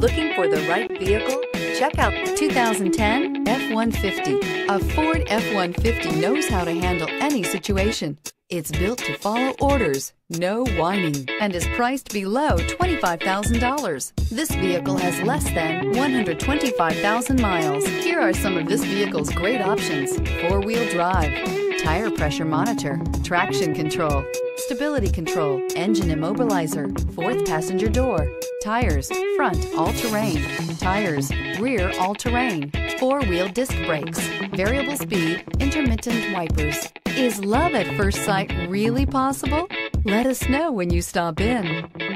Looking for the right vehicle? Check out the 2010 F-150. A Ford F-150 knows how to handle any situation. It's built to follow orders, no whining, and is priced below $25,000. This vehicle has less than 125,000 miles. Here are some of this vehicle's great options: four-wheel drive, tire pressure monitor, traction control, stability control, engine immobilizer, fourth passenger door, tires, front all-terrain, tires, rear all-terrain, four-wheel disc brakes, variable speed, intermittent wipers. Is love at first sight really possible? Let us know when you stop in.